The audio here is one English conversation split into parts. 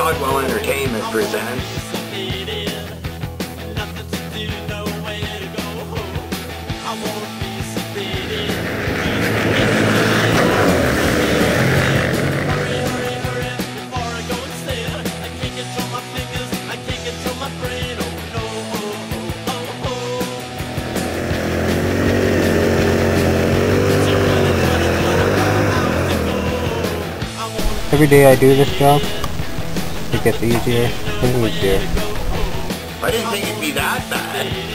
Dodwell Entertainment presents. Every day I do this job, it gets easier and easier. I didn't think it'd be that bad.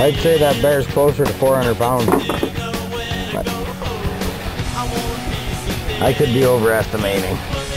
I'd say that bear's closer to 400 pounds. But I could be overestimating.